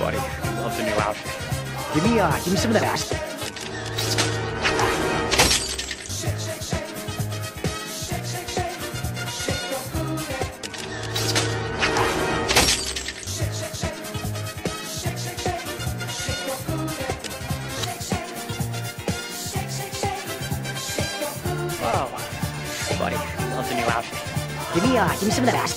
everybody loves a new outfit. Give me some of that. Buddy loves a new outfit. Give me some of that. Oh, buddy loves a new outfit. Give me some of that.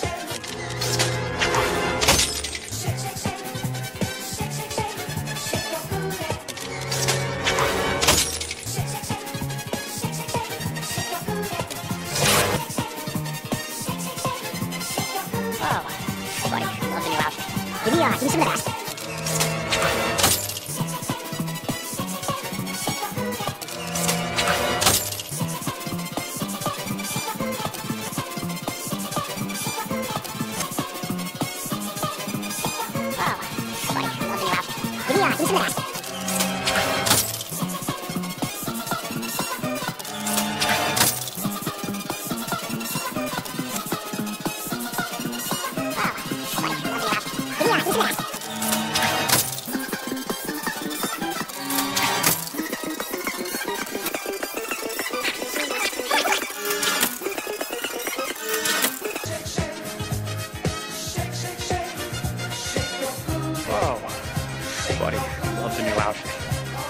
Buddy loves a new outfit.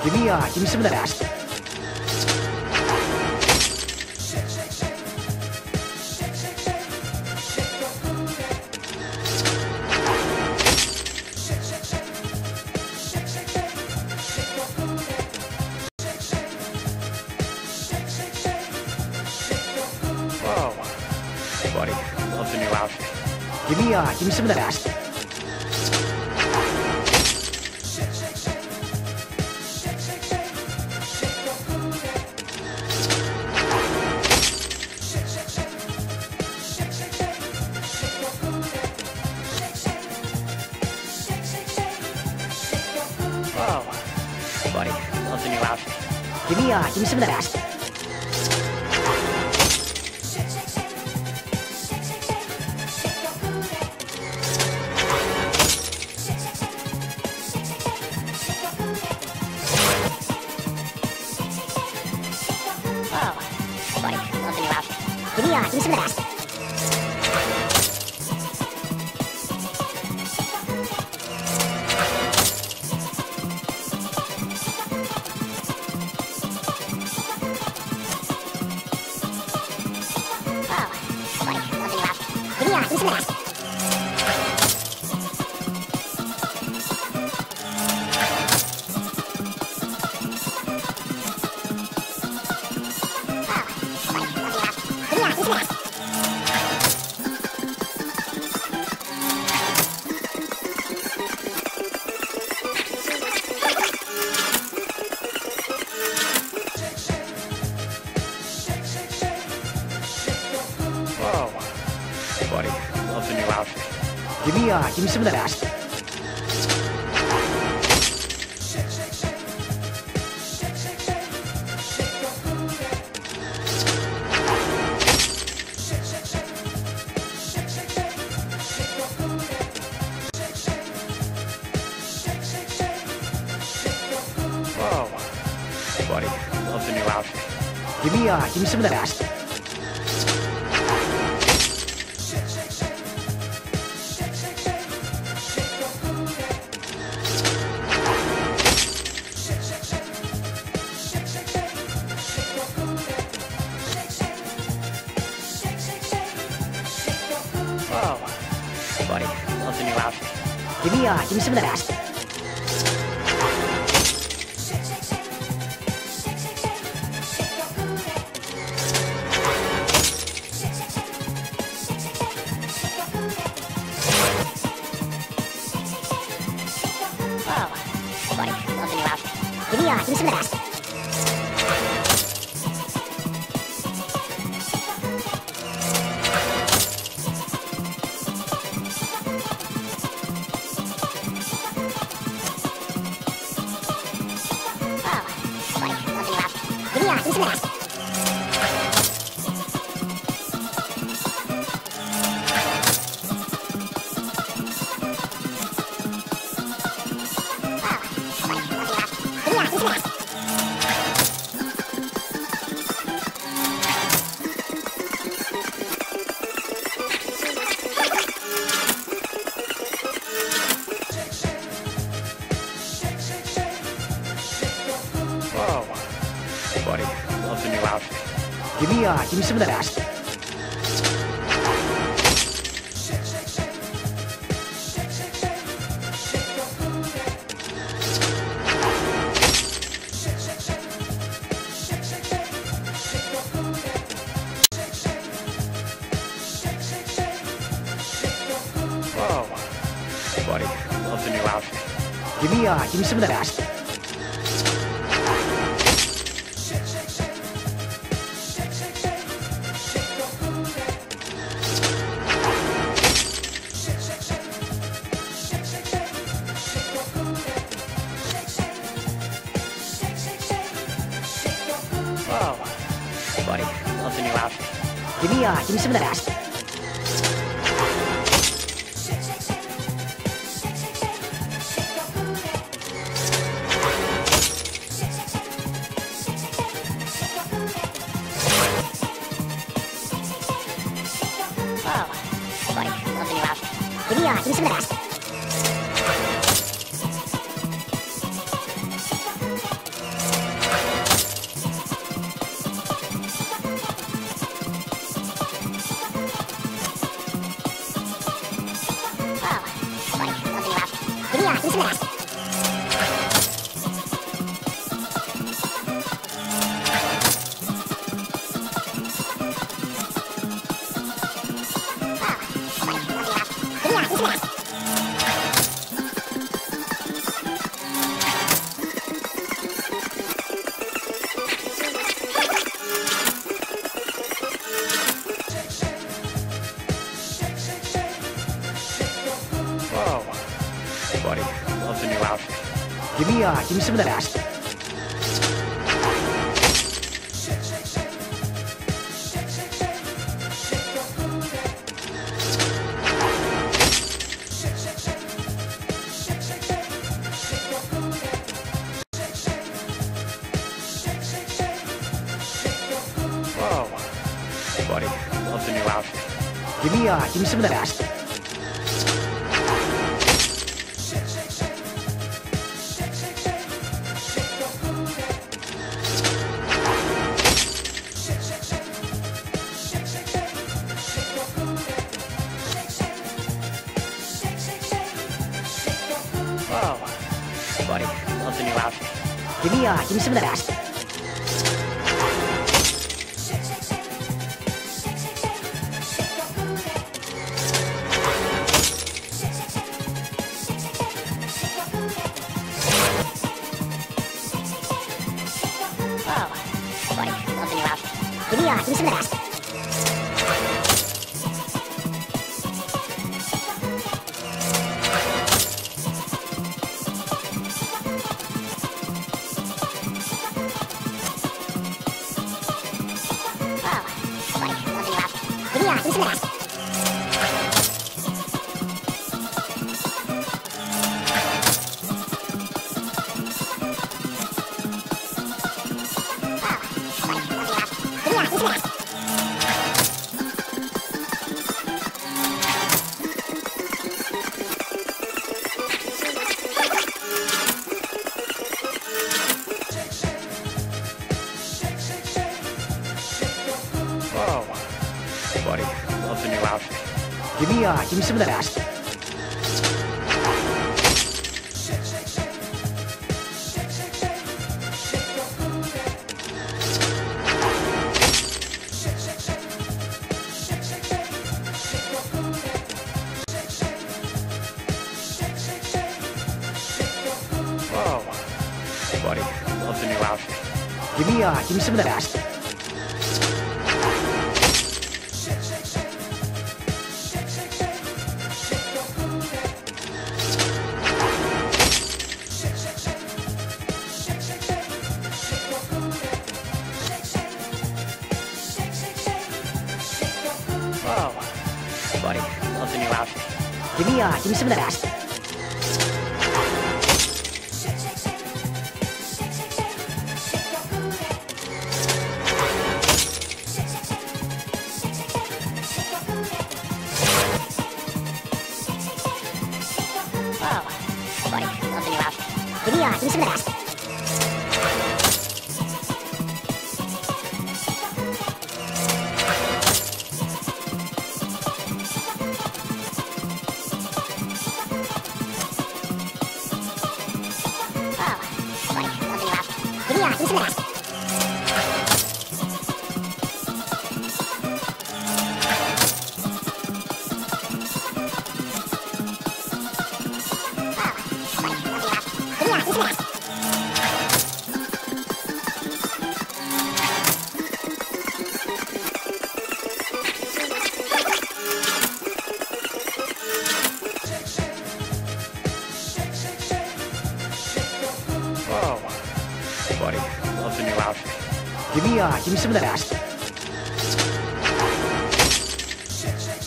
Give me some of that. Whoa, buddy loves a new outfit. Give me some of that. Buddy loves a new outfit. Give me some of that. Oh, buddy loves a new outfit. Give me some of that. Buddy loves a new outfit. Give me some of that. Whoa, buddy loves a new outfit. Give me some of that. Buddy loves a new outfit. Give me some of that. Oh, buddy loves a new outfit. Give me some of that. yeah, give me some of that. Buddy, love the new outfit. Give me some of that. Whoa, buddy, love the new outfit. Give me some of that. Give me some of that. Oh, like, nothing left. Give me some of that. Buddy, love the new outfit. Give me some of that. Whoa, buddy, love the new outfit. Give me some of that. Buddy, love the new outfit. Give me some of that. Oh, buddy, love the new outfit. Give me some of that. Buddy, love the new outfit. Give me some of that. Whoa, buddy, love the new outfit. Give me some of that. Buddy, love the new outfit. Give me some of that. Oh, buddy, love the new outfit. Give me some of that. Love the new outfit. Give me some of that ass. Whoa,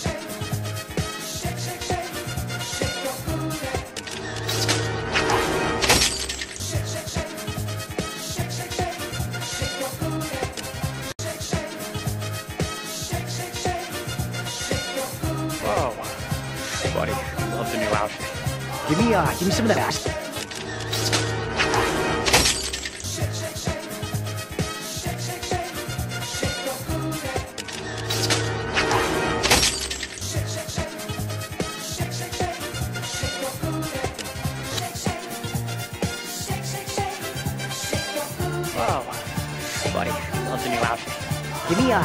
buddy, love the new outfit. Give me some of that ass. Whoa, buddy, love the new outfit.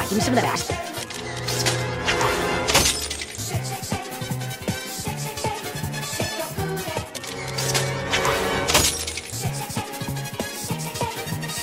Give me some of that ass. Whoa, buddy, love the new outfit.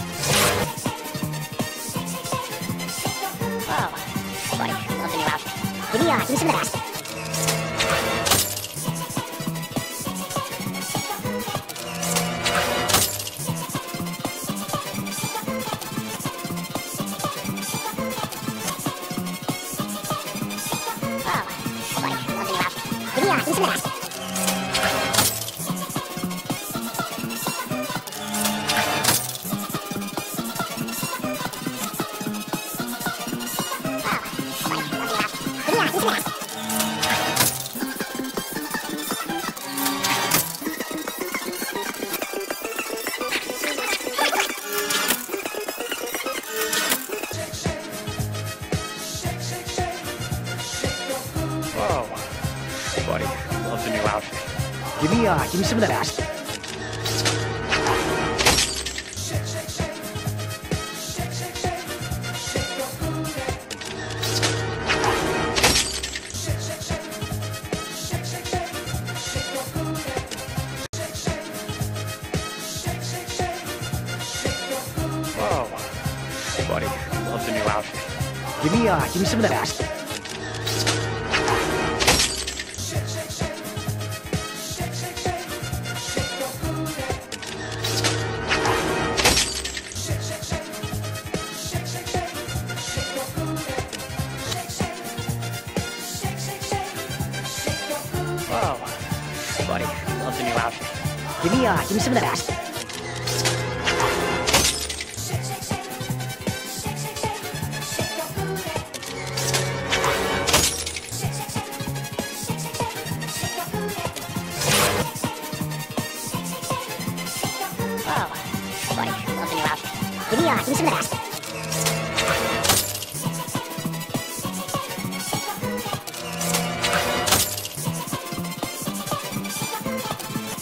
Give me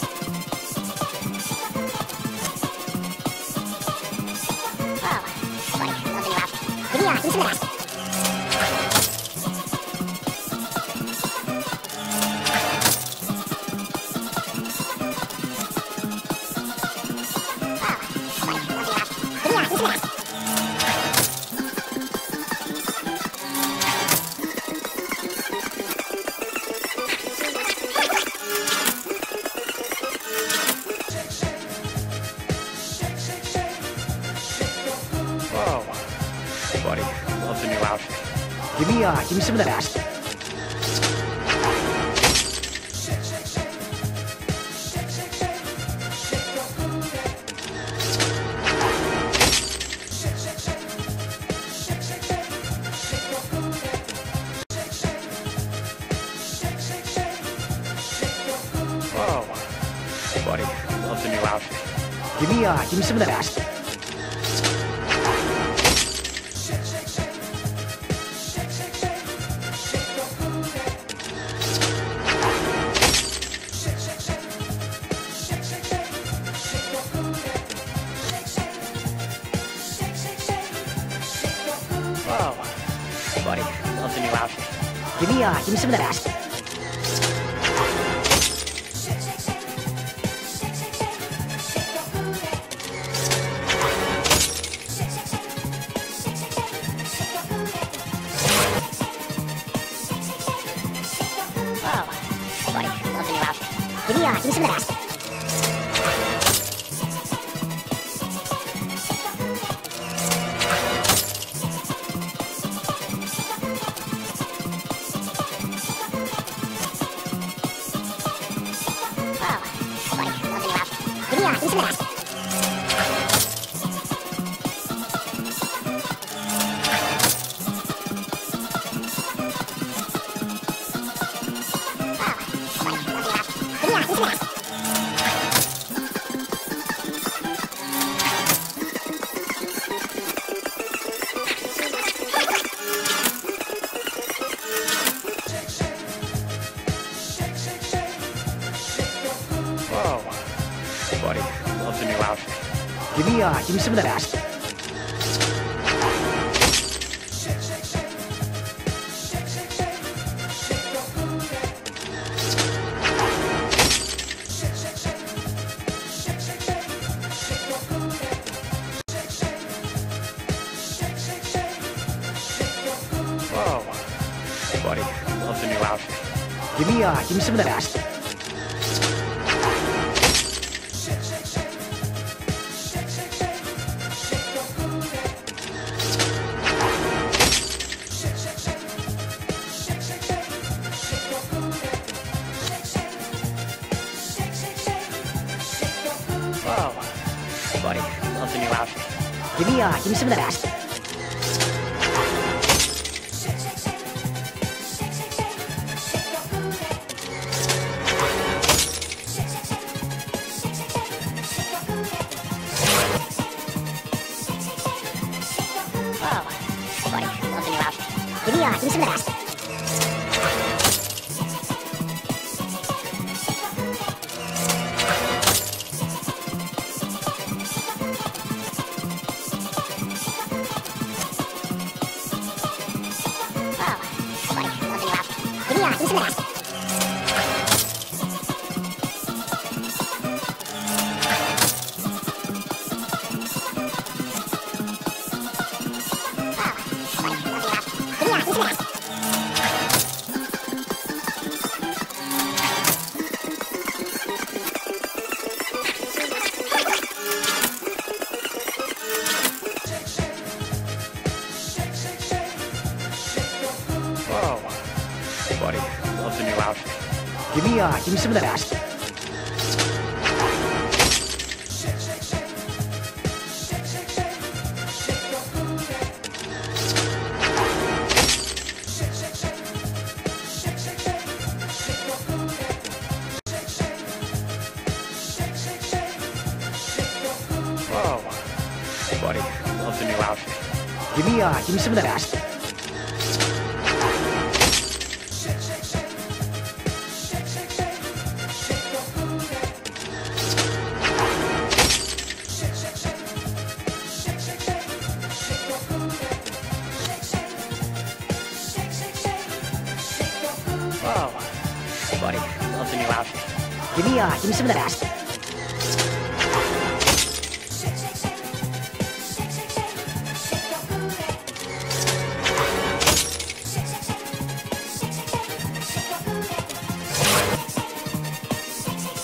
some of that ass. Buddy, love the new outfit. Give me some of that ass. Whoa, buddy, love the new outfit. Give me some of that ass. Whoa, buddy, love the new outfit. Give me some of that ass. Whoa, buddy, love the new outfit. Give me some of that ass. Buddy, love the new outfit. Give me some of that ass. Whoa, buddy, love the new outfit. Give me some of that ass. out. Give me some of that. Give me some of that. Oh, like nothing left. Give me some of that. Whoa. Buddy, love the new outfit. Give me some of that. Whoa. Buddy, love the new outfit. Give me some of that. Buddy, love the new outfit. Give me some of that. Oh, buddy, love the new outfit. Give me some of that. Give me some of that. Buddy, love the new outfit. Give me some of that. Whoa. Buddy, love the new outfit. Give me some of that.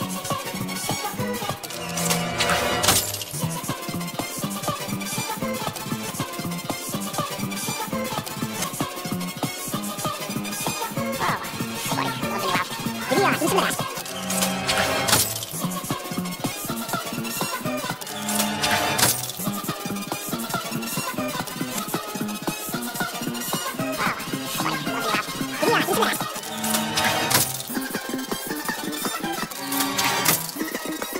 Whoa. Buddy, love the new outfit. Give me some of that. Whoa.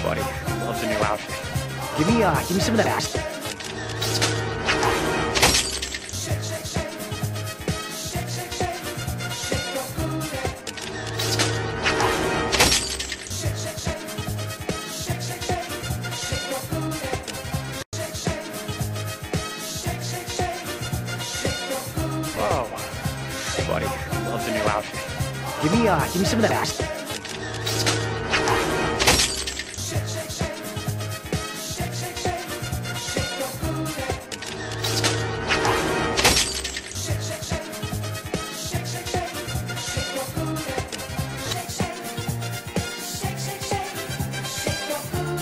Buddy, love the new outfit. Give me some of that. Give me some of that. Buddy, love the new outfit. Give me some of that. Whoa. Buddy, love the new outfit. Give me some of that.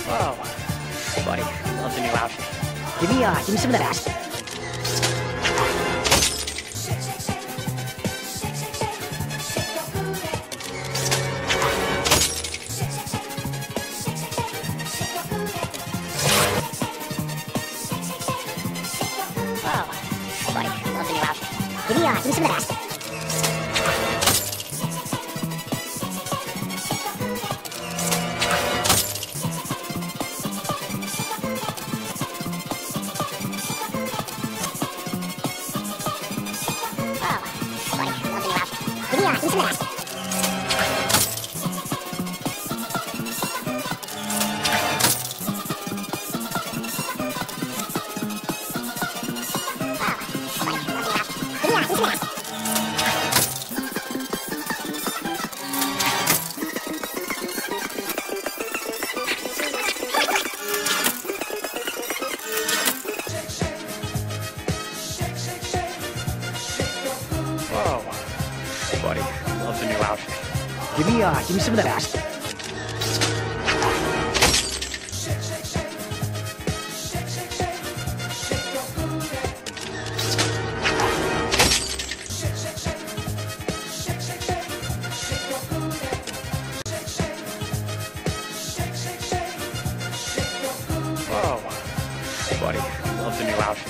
Whoa. Buddy, love the new outfit. Give me some of that. Give me some of that. Oh, boy, nothing left.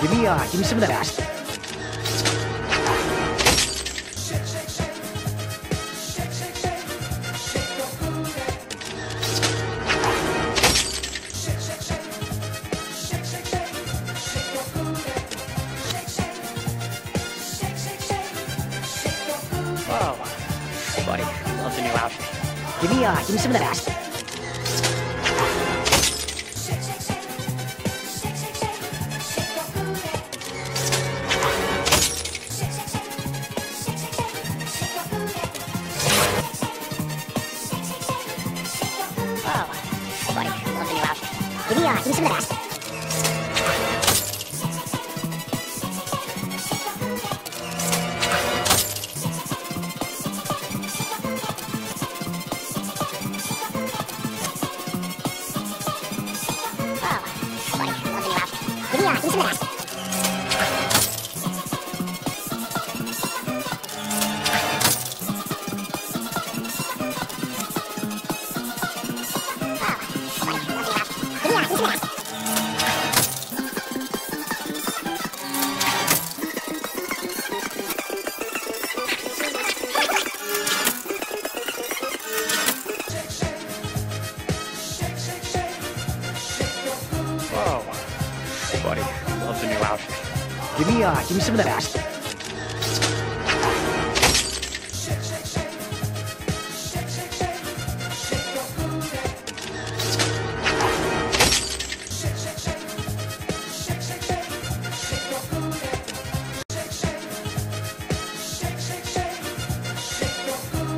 Give me some of that. Buddy, love the new outfit. Give me some of that. Whoa, buddy, love the new outfit. Give me some of that.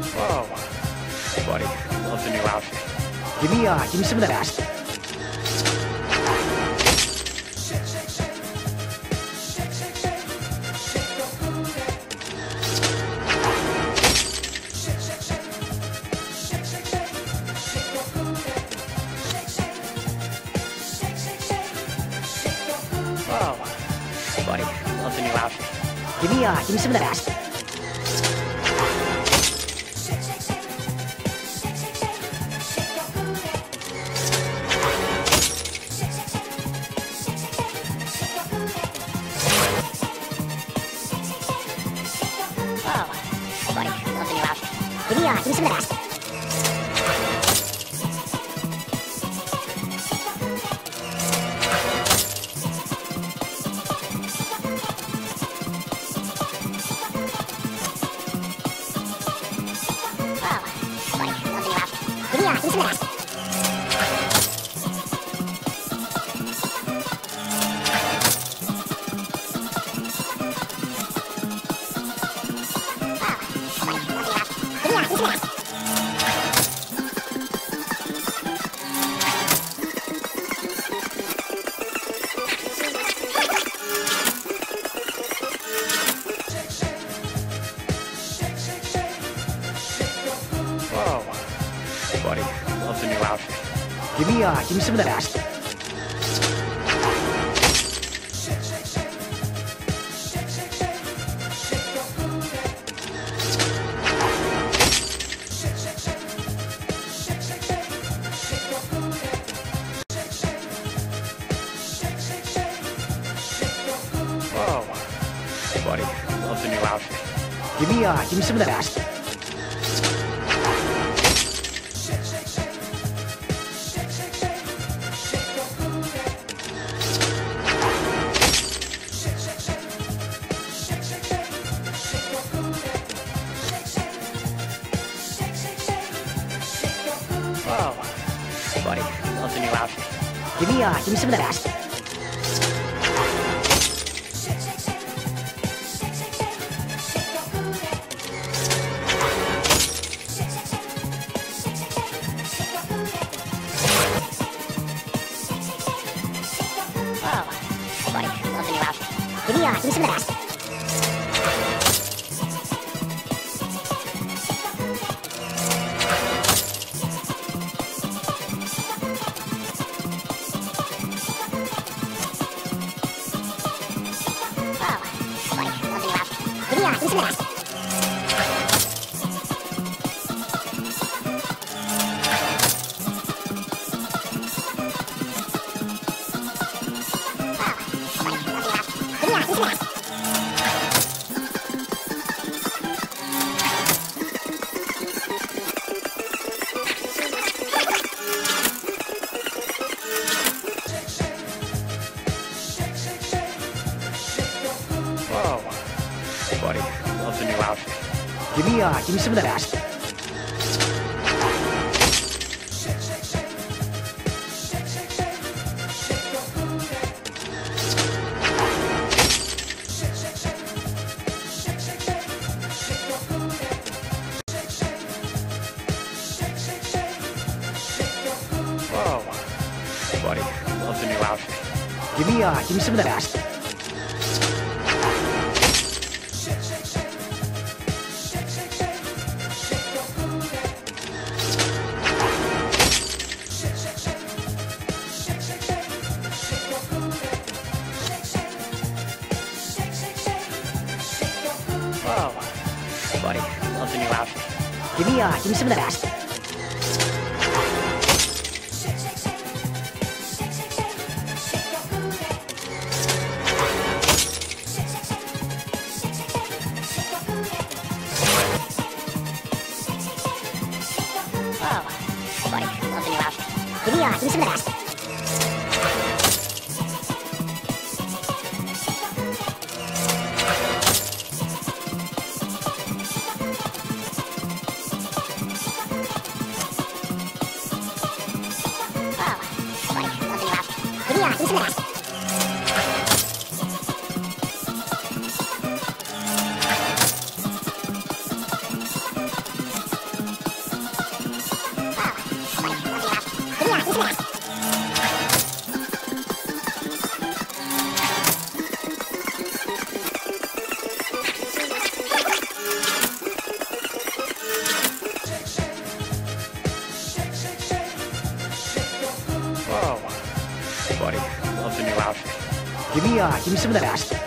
Whoa. Buddy, love the new outfit. Give me some of that. Whoa. Buddy, love the new outfit. Give me some of that. Buddy, love the new outfit. Give me some of that. Whoa. Buddy, love the new outfit. Give me some of that. Buddy, love the new outfit. Give me some of that. Oh, buddy, love the new outfit. Give me some of that. Buddy, love the new outfit. Give me some of that action. Whoa, buddy, love the new outfit. Give me some of that action. Buddy, love the new outfit. Give me some of that action. Whoa, buddy, love the new outfit. Give me some of that action. Buddy, love the new outfit. Give me some of that action. Whoa, buddy, love the new outfit. Give me some of that action. Buddy, love the new outfit. Give me some of that action. Whoa, buddy, love the new outfit. Give me some of that action. Buddy, love the new outfit. Give me some of that action.